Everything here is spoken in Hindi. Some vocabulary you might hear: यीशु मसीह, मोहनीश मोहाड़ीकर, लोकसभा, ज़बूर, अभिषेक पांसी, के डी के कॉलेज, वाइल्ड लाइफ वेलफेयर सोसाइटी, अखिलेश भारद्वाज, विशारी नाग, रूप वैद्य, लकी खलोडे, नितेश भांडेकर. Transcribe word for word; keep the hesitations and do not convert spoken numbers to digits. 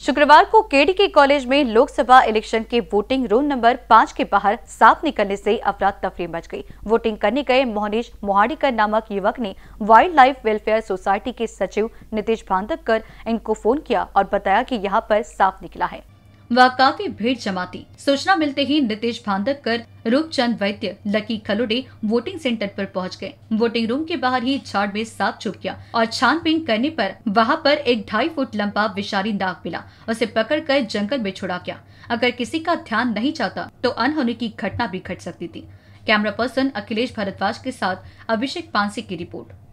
शुक्रवार को के डी के कॉलेज में लोकसभा इलेक्शन के वोटिंग रूम नंबर पाँच के बाहर सांप निकलने से अफरा तफरी मच गई। वोटिंग करने गए मोहनीश मोहाड़ीकर नामक युवक ने वाइल्ड लाइफ वेलफेयर सोसाइटी के सचिव नितेश भांडेकर इनको फोन किया और बताया कि यहां पर सांप निकला है। वह काफी भीड़ जमा थी। सूचना मिलते ही नितेश भांडेकर, रूप वैद्य, लकी खलोडे वोटिंग सेंटर पर पहुंच गए। वोटिंग रूम के बाहर ही झाड़ में सांप छुप गया और छानबीन करने पर वहां पर एक ढाई फुट लंबा विशारी नाग मिला। उसे पकड़कर जंगल में छोड़ा गया। अगर किसी का ध्यान नहीं जाता तो अनहोनी की घटना भी घट सकती थी। कैमरा पर्सन अखिलेश भारद्वाज के साथ अभिषेक पांसी की रिपोर्ट।